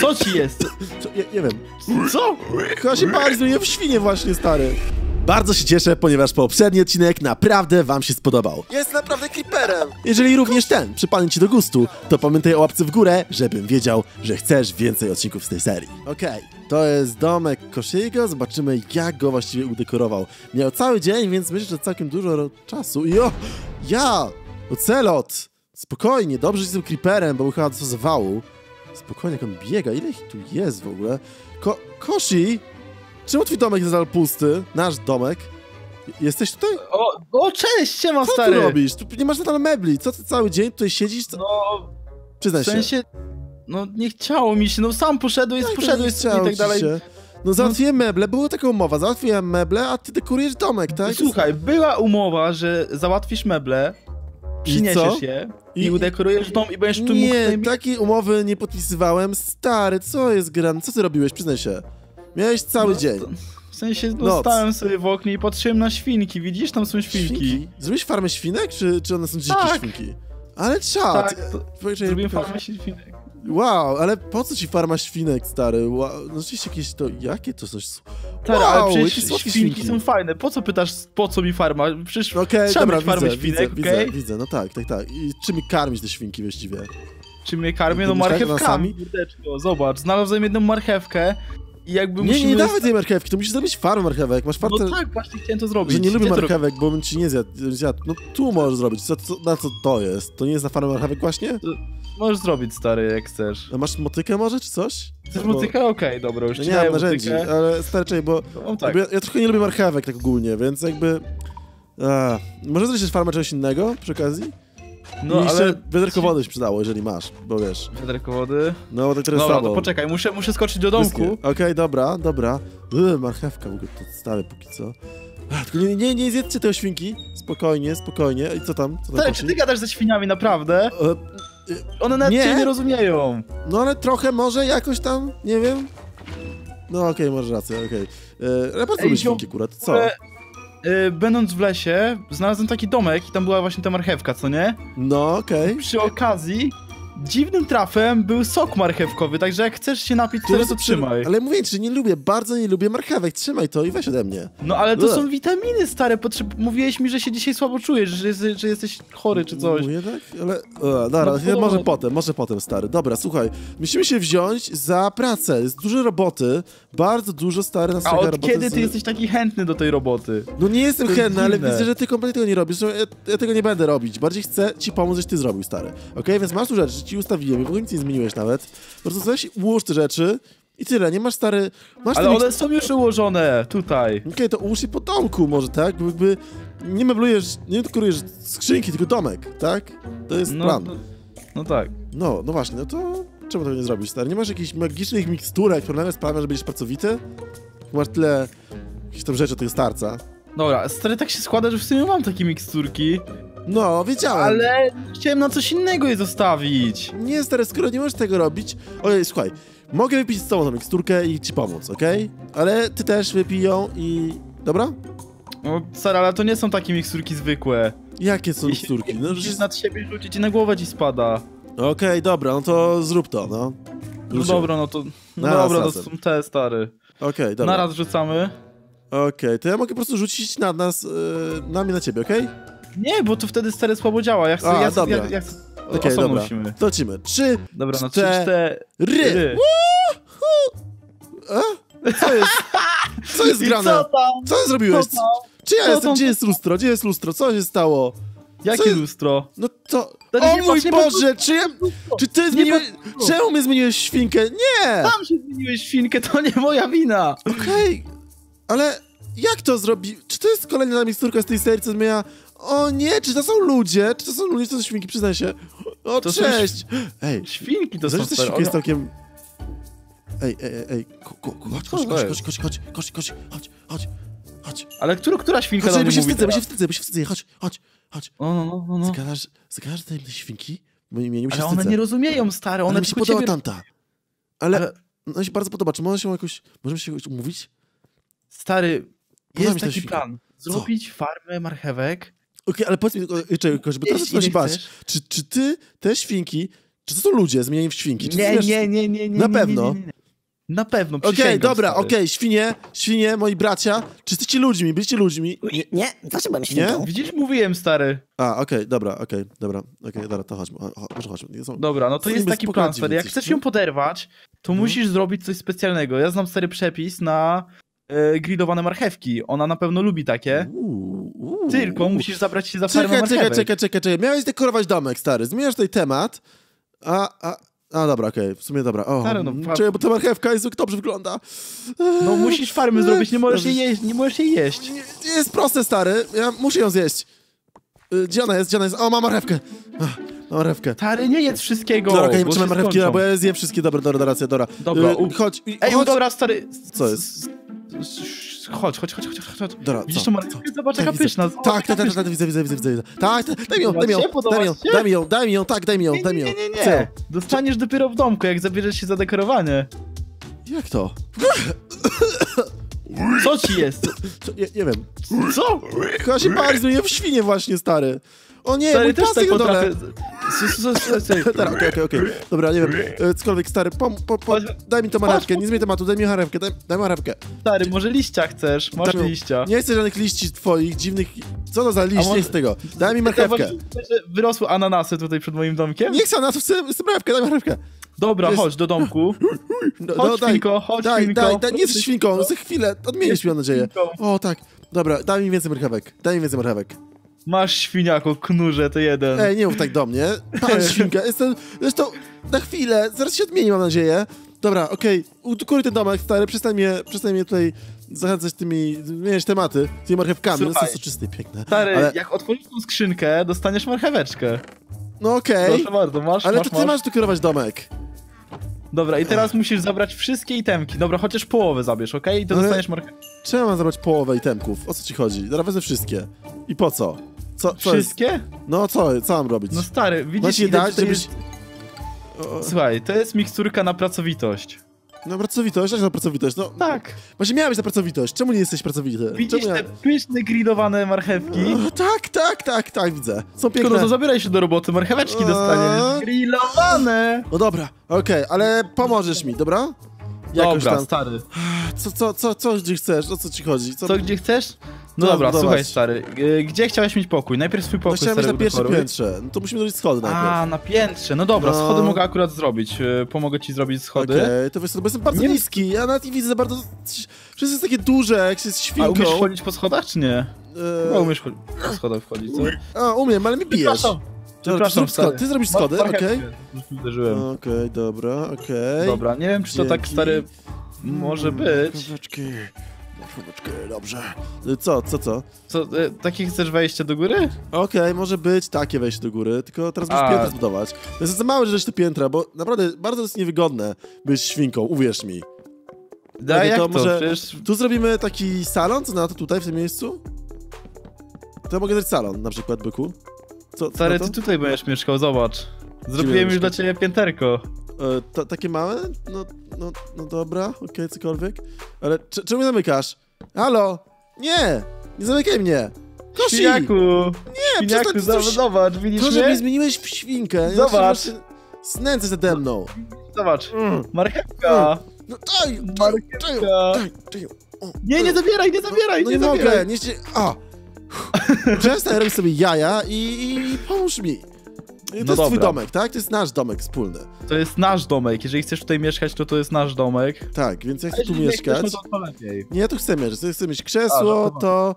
Co ci jest? Co? Nie wiem. Co? Chyba się parzuje w świnie właśnie, stary. Bardzo się cieszę, ponieważ poprzedni odcinek naprawdę wam się spodobał. Jest naprawdę kliperem. Jeżeli również ten przypadnie ci do gustu, to pamiętaj o łapce w górę, żebym wiedział, że chcesz więcej odcinków z tej serii. Okej, to jest domek Koshiego. Zobaczymy, jak go właściwie udekorował. Miał cały dzień, więc myślę, że całkiem dużo czasu. Jo! Ja! Ocelot! Spokojnie, dobrze z tym creeperem, bo chyba co z wału. Spokojnie, jak on biega. Ile ich tu jest w ogóle? Koshi! Czemu twój domek jest nadal pusty? Nasz domek. Jesteś tutaj? O cześć, siema, co stary. Co ty robisz? Tu nie masz nadal mebli. Co ty cały dzień tutaj siedzisz? Co? No... Przyznaj się. No nie chciało mi się. No sam poszedłeś, tak, poszedłeś i tak dalej. Się. No załatwiłem meble, była taka umowa, załatwiłem meble, a ty dekorujesz domek, tak? Słuchaj, była umowa, że załatwisz meble, przyniesiesz je i udekorujesz dom i będziesz tu mógł... Nie, takiej umowy nie podpisywałem. Stary, co jest grane? Co ty robiłeś? Przyznaj się. Miałeś cały dzień. W sensie dostałem sobie w oknie i patrzyłem na świnki. Widzisz, tam są świnki. Zrobiłeś farmę świnek, czy one są dzikie świnki? Ale trzeba. Tak, zrobiłem farmę świnek. Wow, ale po co ci farma świnek, stary? Wow, no rzeczywiście jakieś to... Jakie to coś... Stary, wow, ale przecież świnki są fajne. Po co pytasz, po co mi farma? Przecież trzeba mieć farmę świnek, widzę, no tak. I czym karmisz te świnki właściwie? Czym je karmię? No marchewkami. Zobacz, znalazłem jedną marchewkę. I jakby nie dawaj tej marchewki, to musisz zrobić farmę marchewek. Masz farmę. No tak, właśnie chciałem to zrobić. Że nie lubię marchewek, bo bym ci nie zjadł. No tu możesz zrobić, na co to jest? To nie jest na farmę marchewek właśnie? To możesz zrobić, stary, jak chcesz. A masz motykę może, czy coś? Chcesz motykę? Okej, dobra, już nie mam narzędzi, ale starczej, bo ja trochę nie lubię marchewek tak ogólnie, więc jakby... Może zrobić farmę czegoś innego przy okazji? No, ale wiaderko wody się przydało, jeżeli masz, bo wiesz. Wiaderko wody? No, bo tak teraz słabo. No, poczekaj, muszę skoczyć do domku. Okej, dobra. Marchewka w ogóle to stale póki co. Tylko nie zjedzcie tego świnki. Spokojnie. I co tam? Stary, czy ty gadasz ze świniami, naprawdę? One nawet cię nie rozumieją. No, ale trochę może jakoś tam, nie wiem. No, okej, może rację, okej. Ale bardzo lubię świnki akurat, co? Będąc w lesie, znalazłem taki domek i tam była właśnie ta marchewka, co nie? No, okej. Przy okazji, dziwnym trafem był sok marchewkowy, także jak chcesz się napić, to trzymaj. Ale mówię ci, że bardzo nie lubię marchewek, trzymaj to i weź ode mnie. No ale to są witaminy, stare, mówiłeś mi, że się dzisiaj słabo czujesz, że jesteś chory czy coś. Mówię tak? Ale... Dobra, no, może potem, stary. Dobra, słuchaj, musimy się wziąć za pracę, jest dużo roboty, bardzo dużo, stary, na roboty. A od kiedy ty jesteś taki chętny do tej roboty? No nie jestem chętny, ale widzę, że ty kompletnie tego nie robisz, ja tego nie będę robić, bardziej chcę ci pomóc, żeś ty zrobił, stary. Okej, więc masz tu rzecz, ci ustawiłem i w ogóle nic nie zmieniłeś nawet. Po prostu weź, ułóż te rzeczy i tyle, nie masz, stary... Ale one są już ułożone tutaj. Okej, to ułóż je po domku może, tak? Jakby nie meblujesz, nie dekorujesz skrzynki, tylko domek, tak? To jest plan. No tak. No właśnie, no to czemu tego nie zrobić, stary? Nie masz jakichś magicznych miksturek, które nawet sprawia, że będziesz pracowity? Masz tyle jakichś tam rzeczy od tego starca. Dobra, stary, tak się składa, że w sumie mam takie miksturki. No, wiedziałem. Ale chciałem na coś innego je zostawić. Nie, stary, skoro nie możesz tego robić... Ojej, słuchaj, mogę wypić z tobą tą miksturkę i ci pomóc, okej? Ale ty też wypij ją i... Dobra? No, stary, ale to nie są takie miksturki zwykłe. Jakie są miksturki? No, musisz nad siebie rzucić i na głowę ci spada. Okej, dobra, no to zrób to, no. No dobra, no to... Dobra, to są te, stary. Okej, dobra. Naraz rzucamy. Okej, to ja mogę po prostu rzucić na nas... na mnie, na ciebie, okej? Nie, bo to wtedy stary słabo działa. Ja chcę. Dobra. Lecimy. 3. Dobra, na 3, 4. Co jest? Co jest grane? Co zrobiłeś? Czy ja jestem? Gdzie jest lustro? Co się stało? Jakie lustro? No to... O mój Boże, czy ty zmieniłeś... Czemu mnie zmieniłeś świnkę? Nie! Tam się zmieniłeś świnkę, to nie moja wina. Okej, ale jak to zrobi? Czy to jest kolejna miksturka z tej serii, co zmienia... O nie, czy to są ludzie? Czy to są świnki? Przyznaj się. O, to cześć! Ej, świnki to są... Świnki jest całkiem... Ej, chodź. Ale która świnka do mnie mówi? Bo się wstydzę, chodź. No. Zagadasz te świnki? Ale one nie rozumieją, stary, one mi się podoba tamta. Ale... Ona się bardzo podoba, czy możemy się jakoś umówić? Stary, jest taki plan. Zrobić farmę marchewek. Okej, ale powiedz mi, żeby teraz coś bać. Czy ty te świnki, Czy to są ludzie zmienieni w świnki? Czy nie, nie. Na pewno. Na pewno, przysięgam. Okej, dobra, okej, świnie, moi bracia. Czy jesteście ludźmi? Byliście ludźmi? Nie, zawsze byłem świnką. Widzisz, mówiłem, stary. A, okej, dobra, dobra, to chodźmy. Może chodźmy. Dobra, no to jest taki plan, stary. Jak chcesz ją poderwać, to musisz zrobić coś specjalnego. Ja znam, stary, przepis na gridowane marchewki. Ona na pewno lubi takie. Tylko musisz zabrać się za farmę marchewek. Czekaj. Miałeś dekorować domek, stary. Zmieniasz tutaj temat, a dobra, w sumie dobra. O, stary, no, bo ta marchewka jest, dobrze wygląda. No musisz farmy zrobić, nie możesz jej jeść. Nie jest proste, stary. Ja muszę ją zjeść. Gdzie ona jest? O, mam marchewkę. Mam marchewkę. Stary, nie jedz wszystkiego. Dobra, nie trzymaj marchewki, bo ja zjem wszystkie. Dobra, racja, dobra. Chodź. Ej, dobra, stary. Co jest? Chodź. Dobra, widzisz tą marchewkę? Zobacz, jaka pyszna. Tak, widzę. Tak, daj mi ją. Nie. Dostaniesz dopiero w domku, jak zabierzesz się za dekorowanie. Jak to? Co ci jest? Nie wiem. Co? Chyba się parzuje w świnie właśnie, stary. O nie, stary, mój też pasek tak potrafię. Dobra, okej. Dobra, nie wiem, cokolwiek, stary, daj mi tą marchewkę, nie zmień tematu, daj mi marchewkę. Stary, może liścia chcesz, masz liścia. Nie chcę żadnych liści twoich, dziwnych, co to za liść, nie z tego, daj mi marchewkę. Wyrosły ananasy tutaj przed moim domkiem? Nie chcę ananasów, chcę marchewkę, daj mi marchewkę. Dobra, chodź do domku. Chodź, świnko. Daj, nie jesteś świnką, za chwilę, odmienisz mi, mam nadzieję. O tak, dobra, daj mi więcej marchewek. Masz, świniako, knurze, to jeden. Ej, nie mów tak do mnie. Pan świnka, jestem... Zresztą na chwilę, zaraz się odmieni, mam nadzieję. Dobra, okej. Utukuj ten domek, stary, przestań mnie tutaj zachęcać tymi... Zmieniać tematy, tymi marchewkami. Słuchaj, są soczyste i piękne. Stary, ale... jak otworzysz tą skrzynkę, dostaniesz marcheweczkę. No okej. Proszę bardzo, masz, ale to ty masz dekorować domek. Dobra, i teraz musisz zabrać wszystkie itemki. Dobra, chociaż połowę zabierz, okej? I to dostaniesz marchewkę. Czemu mam zabrać połowę itemków? O co ci chodzi? Zaraz wezmę wszystkie. I po co? Co wszystkie? Jest? No co mam robić? No stary, widzisz, ile dać, to jest... Słuchaj, to jest miksturka na pracowitość. Na pracowitość? Aż na pracowitość? No tak. Właśnie miała być na pracowitość. Czemu nie jesteś pracowity? Widzisz te pyszne grillowane marchewki? No, tak, widzę. Są piękne. No to zabieraj się do roboty, marcheweczki dostaniesz. Grillowane! No dobra, ale pomożesz mi, dobra? Jakoś dobra, tam. Stary. Co gdzie chcesz? O co ci chodzi? Co gdzie chcesz? No dobra, słuchaj, stary. Gdzie chciałeś mieć pokój? Najpierw swój pokój, stary. Chciałem mieć na pierwszym piętrze. No to musimy zrobić schody najpierw. A, na piętrze. No dobra, schody mogę akurat zrobić. Pomogę ci zrobić schody. Okej, to wiesz co, bo jestem bardzo niski. Ja nawet nie widzę za bardzo... Wszystko jest takie duże, jak się jest świnką. A umiesz chodzić po schodach, czy nie? No umiesz po schodach wchodzić, co? A, umiem, ale mi bijesz. Ty zrobisz schody, okej? Okej, dobra, okej. Dobra, nie wiem, czy to tak, stary, może być. Dobrze. Co? Takie chcesz wejście do góry? Okej, może być takie wejście do góry, tylko teraz musisz piętra zbudować. To jest za małe, że te piętra, bo naprawdę bardzo jest niewygodne być świnką, uwierz mi. Jak to? Może przecież... Tu zrobimy taki salon, co na to tutaj, w tym miejscu? To mogę dać salon, na przykład, byku. Stary, ty tutaj będziesz mieszkał, zobacz. Zrobiłem już dla ciebie pięterko. Takie małe? No dobra, cokolwiek. Ale czemu mnie zamykasz? Halo! Nie zamykaj mnie! Kosi! Świniaku! Nie, świniaku, zobacz, widzisz mnie? To, że mnie zmieniłeś w świnkę. Zobacz! Znęcę się ze mną. Zobacz, marchewka! No daj! Marchewka! Nie zabieraj! No nie mogę, nie ścigaj... Przestań robić sobie jaja i pomóż mi. To jest twój domek, tak? To jest nasz domek wspólny. To jest nasz domek. Jeżeli chcesz tutaj mieszkać, to jest nasz domek. Tak, więc ja chcę tu mieszkać. Nie, ja tu chcę mieszkać. Chcę mieć krzesło, to...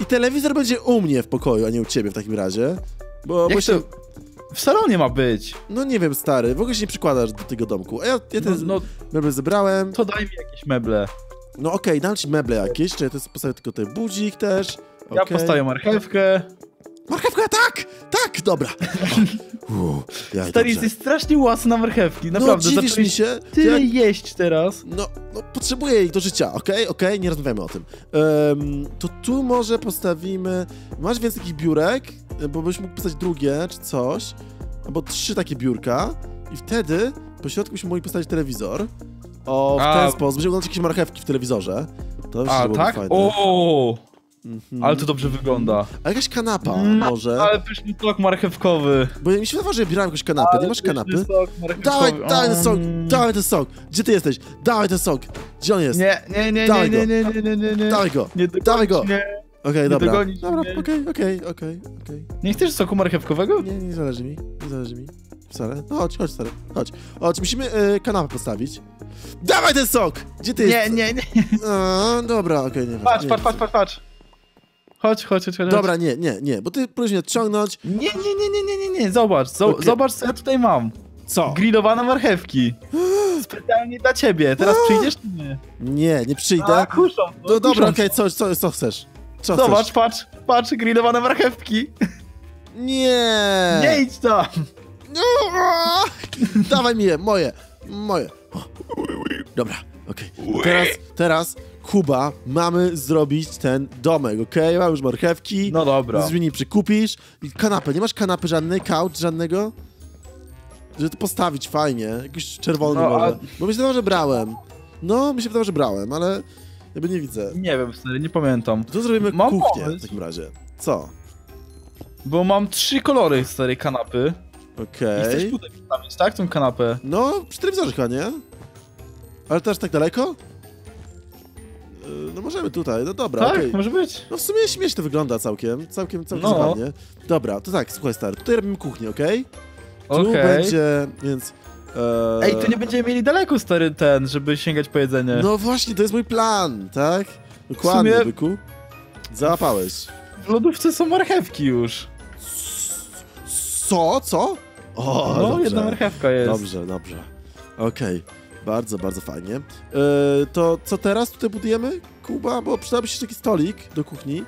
I telewizor będzie u mnie w pokoju, a nie u ciebie w takim razie. Bo się... W salonie ma być. No nie wiem, stary. W ogóle się nie przykładasz do tego domku. A ja ten meble zebrałem. To daj mi jakieś meble. No okej, dam ci meble jakieś. Czyli to jest postawię tylko ten budzik też. Ja postawię marchewkę. Marchewka, tak, dobra. Stary, jesteś strasznie łasny na marchewki, naprawdę. No, dziwisz mi się. Tyle jeść teraz. No, potrzebuję jej do życia, okej, nie rozmawiamy o tym. To tu może postawimy... Masz więcej takich biurek, bo byś mógł postawić drugie, czy coś. Albo 3 takie biurka. I wtedy po środku byśmy mogli postawić telewizor. O, w ten sposób. Będziemy oglądać jakieś marchewki w telewizorze. To już byłoby fajne. Mm-hmm. Ale to dobrze wygląda. A jakaś kanapa może? Ale pyszny sok marchewkowy. Bo mi się wydawało, że brałem jakąś kanapę, ale nie masz kanapy? Sok dawaj, dawaj ten sok, dawaj ten sok. Gdzie ty jesteś? Dawaj ten sok. Gdzie on jest? Nie. Dawaj go, dawaj go. Okej, dobra. Dobra, okej. Nie chcesz soku marchewkowego? Nie, nie zależy mi, nie zależy mi. Wcale. No chodź, chodź stary, chodź. Chodź, musimy kanapę postawić. Dawaj ten sok! Gdzie ty jesteś? Nie. A, dobra, okej, nie. Patrz. Chodź. Dobra, nie, bo ty próbujesz mnie odciągnąć. Nie, zobacz co ja tutaj mam. Co? Grillowane marchewki. Specjalnie dla ciebie, teraz przyjdziesz czy nie? Nie przyjdę. A, kuszą, no dobra, okej, co chcesz? Co zobacz, chcesz? patrz, grillowane marchewki. Nie. Nie idź tam. Dawaj mi je, moje. Dobra, okej. Teraz, Kuba, mamy zrobić ten domek, okej? Mam już marchewki. No dobra. Z mini przykupisz. I kanapę, nie masz kanapy żadnej, couch żadnego? Żeby to postawić fajnie, jakiś czerwony może. Bo mi się wydawało, że brałem. Ale jakby nie widzę. Nie wiem, stary, nie pamiętam. To zrobimy kuchnię w takim razie. Co? Bo mam 3 kolory, stary, kanapy. Okej. Jesteś tutaj przedstawić, tak? Tą kanapę. No, przy telewizorze chyba, nie? Ale też tak daleko? No możemy tutaj, no dobra, tak, może być. No w sumie śmiesznie to wygląda całkiem zabawnie. Dobra, to tak, słuchaj stary, tutaj robimy kuchnię, okej? Tu będzie, więc... Ej, tu nie będziemy mieli daleko, stary, żeby sięgać po jedzenie. No właśnie, to jest mój plan, tak? Dokładnie, sumie... byku. Załapałeś. W lodówce są marchewki już. Co? O, no, dobrze. Jedna marchewka jest. Dobrze. Okej. Bardzo, bardzo fajnie. To co teraz tutaj budujemy, Kuba? Bo przydałby się jeszcze taki stolik do kuchni,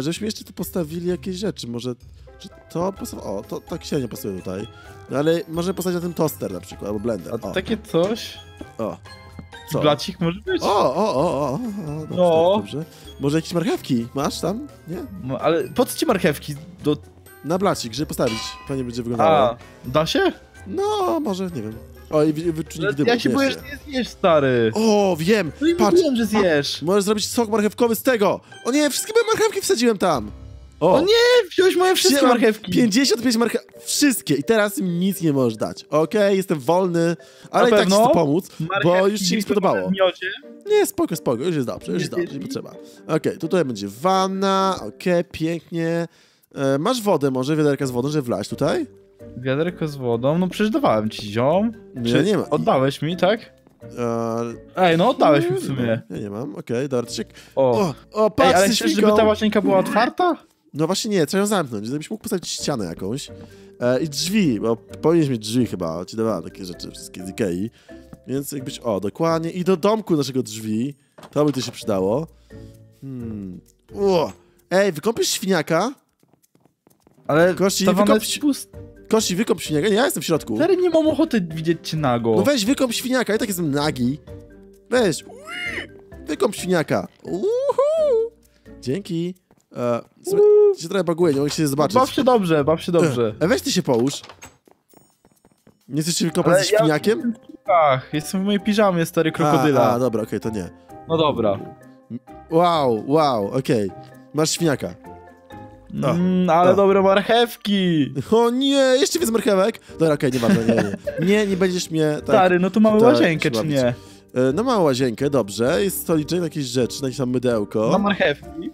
żebyśmy jeszcze tu postawili jakieś rzeczy. Może czy to pasowało? O, to tak się nie pasuje tutaj. No, ale może postawić na tym toster na przykład, albo blender. A takie coś? O. Co? Blacik może być? O. Dobrze, no. Dobrze. Może jakieś marchewki masz tam? Nie? No, ale po co ci marchewki? Na blacik, żeby postawić. Fajnie będzie wyglądało. A, da się? No, może, nie wiem. O, i wyczunik dymu. Ja się boję, że nie zjesz, stary. O, wiem. No i patrz, mówiłem, że zjesz. Możesz zrobić sok marchewkowy z tego. O nie, wszystkie moje marchewki wsadziłem tam. O nie, wziąłeś moje wszystkie marchewki. 55 marchewek. Wszystkie. I teraz im nic nie możesz dać. Okej, jestem wolny, ale i tak ci chcę pomóc, bo już ci nie spodobało. Nie, spoko. Już jest dobrze, nie potrzeba. Okej, tutaj będzie wanna. Okej, pięknie. Masz wodę może, wiaderka z wodą, żeby wlać tutaj? Wiaderko z wodą? No przecież dawałem ci, ziom. Czy nie ma. Oddałeś mi, tak? Ej, no oddałeś mi w sumie. Ja nie mam, okej, darczyk. O, patrz, ale chcesz, żeby ta łazienka była otwarta? No właśnie nie, trzeba ją zamknąć, żebyś mógł postawić ścianę jakąś. I drzwi, bo powinieneś mieć drzwi chyba, ci dawałem takie rzeczy wszystkie z Ikei. Więc jakbyś, dokładnie, i do domku naszego drzwi. To by to się przydało. Ej, wykąpisz świniaka? Ale Kości, wykop świniaka. Nie, ja jestem w środku. Stary, nie mam ochoty widzieć cię nago. No weź, wykop świniaka. Ja tak jestem nagi. Weź. Wykop świniaka. Uhu. Dzięki. Się trochę baguje, nie mogę się zobaczyć. Baw się dobrze. Weź ty się połóż. Nie chcesz się wykopać ze świniakiem? Tak, jestem w mojej piżamie, stary krokodyla. A dobra, to nie. No dobra. Wow, okej. Masz świniaka. No, ale dobre marchewki! O nie, jeszcze więcej marchewek! Dobra, okej, nie ma. Nie będziesz mnie... Tak, stary, no tu mamy łazienkę, czy nie? No mamy łazienkę, dobrze. Jest stoliczek na jakieś rzeczy, na jakieś tam mydełko. Na marchewki.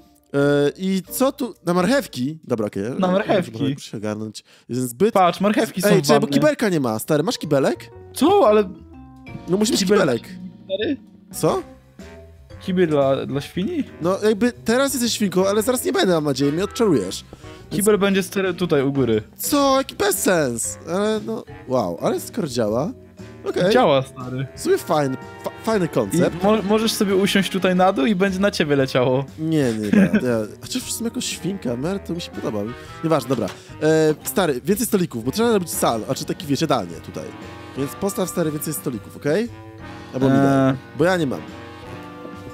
I co tu? Na marchewki? Dobra, okej. Na marchewki. Muszę ogarnąć. Jestem zbyt... Patrz, marchewki są w wannie. Bo kibelka nie ma, stary. Masz kibelek? Co? Ale... No musi być kibelek. Stary? Co? Kibel dla świni? No jakby teraz jesteś świnką, ale zaraz nie będę, mam nadzieję, mnie odczarujesz. Więc... Kibel będzie stary tutaj u góry. Co? Jaki bezsens! Ale no... Wow, ale skoro działa... Okej. Działa, stary. Sobie fajny koncept. Możesz sobie usiąść tutaj na dół i będzie na ciebie leciało. Nie. Chociaż w sumie jako świnka, to mi się podoba. Nieważne, dobra. Stary, więcej stolików, bo trzeba robić salę, taki wiecie, jadalnie tutaj. Więc postaw, stary, więcej stolików, Albo mi daj, bo ja nie mam.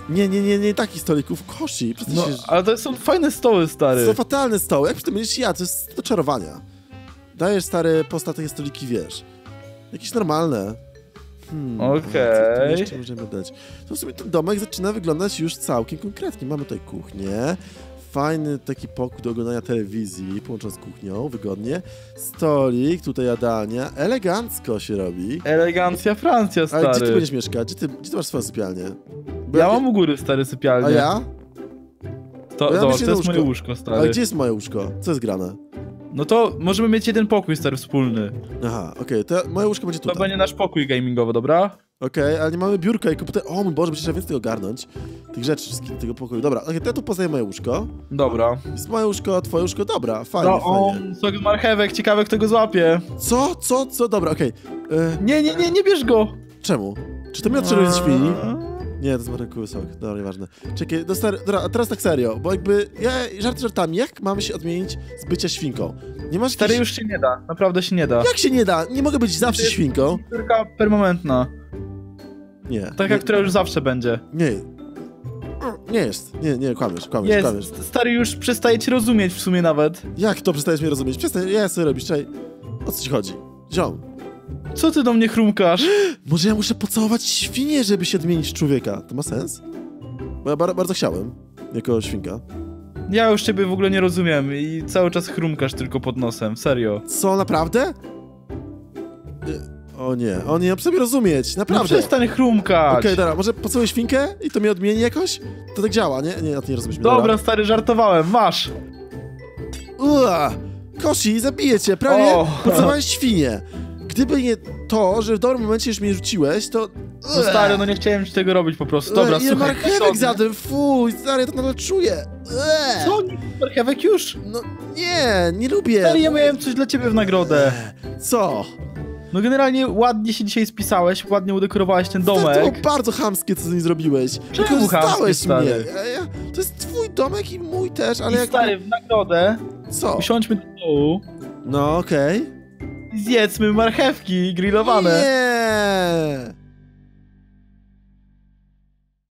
Nie, takich stolików, Koshi. Ale to są fajne stoły, stary. To są fatalne stoły, jak przy tym będziesz jadł, to jest do czarowania. Dajesz, stary, postaw takie stoliki, wiesz. Jakieś normalne. Okej. Co jeszcze możemy dać? To w sumie ten domek zaczyna wyglądać już całkiem konkretnie. Mamy tutaj kuchnię. Fajny taki pokój do oglądania telewizji, połączony z kuchnią, wygodnie. Stolik, tutaj jadalnia. Elegancko się robi. Elegancja Francja, stary. Ale gdzie ty będziesz mieszkać? Gdzie ty masz swoją sypialnię? Bo ja mam u góry, stary, sypialnię. A ja? To jest moje łóżko, stary. Ale gdzie jest moje łóżko? Co jest grane? No to możemy mieć jeden pokój, stary, wspólny. Aha, okej, to moje łóżko będzie tutaj. To będzie nasz pokój gamingowy, dobra? Okej, ale nie mamy biurka i komputera. O mój Boże, przecież trzeba więcej tego ogarnąć. Tych rzeczy wszystkich, tego pokoju. Dobra, okej, to ja tu poznaję moje łóżko. Dobra. Jest moje łóżko, twoje łóżko, dobra, fajnie, no, fajnie. Co marchewek, ciekawe kto go złapie. Co? Dobra, okej. Nie bierz go. Czemu? Czy to mnie odczeruje z świni? Nie, to jest marchewkowy sok, dobra, nieważne. Czekaj, dobra, a teraz tak serio, bo jakby ja żart żartami, jak mamy się odmienić z bycia świnką? Nie masz stary, już się nie da, naprawdę się nie da. Jak się nie da? Nie mogę być zawsze świnką. Kulturka permanentna. Nie. Taka, która już zawsze będzie. Nie. Nie jest. Nie, kłamiesz, jest, kłamiesz. Stary, już przestaje cię rozumieć w sumie nawet. Jak to przestajesz mnie rozumieć? Przestań, ja sobie robisz, czekaj. O co ci chodzi? Ziom. Co ty do mnie chrumkasz? Może ja muszę pocałować świnię, żeby się odmienić w człowieka. To ma sens? Bo ja bardzo chciałem, jako świnka. Ja już ciebie w ogóle nie rozumiem i cały czas chrumkasz tylko pod nosem, serio. Co, naprawdę? O nie, muszę sobie rozumieć, naprawdę. No przestań chrumkać. Okej, dobra, może pocałuję świnkę i to mnie odmieni jakoś? To tak działa, nie? Nie, na to nie rozumiesz. Dobra, stary, żartowałem, masz. Koshi, zabiję cię, prawie pocałowałeś świnię. Gdyby nie to, że w dobrym momencie już mnie rzuciłeś, to... No stary, no nie chciałem ci tego robić po prostu. Dobra, słuchaj. Marchewek za tym, fuj, stary, ja to nadal czuję. Co? Marchewek już? No nie lubię. Stary, ja miałem coś dla ciebie w nagrodę. Co? No generalnie ładnie się dzisiaj spisałeś, ładnie udekorowałeś ten domek. To było bardzo chamskie, co z nim zrobiłeś. Czemu chamskie, mnie. To jest twój domek i mój też, ale jak... Stary, w nagrodę. Co? Usiądźmy do dołu. No, okej. Zjedzmy marchewki grillowane. Nie.